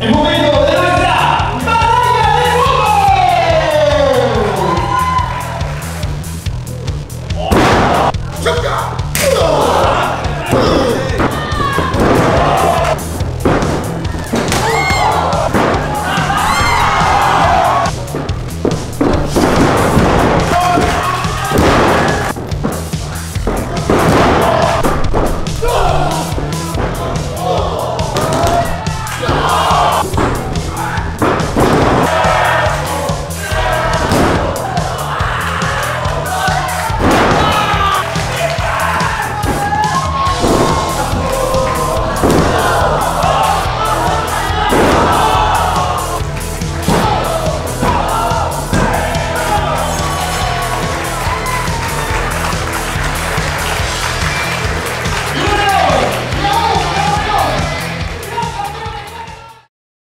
El momento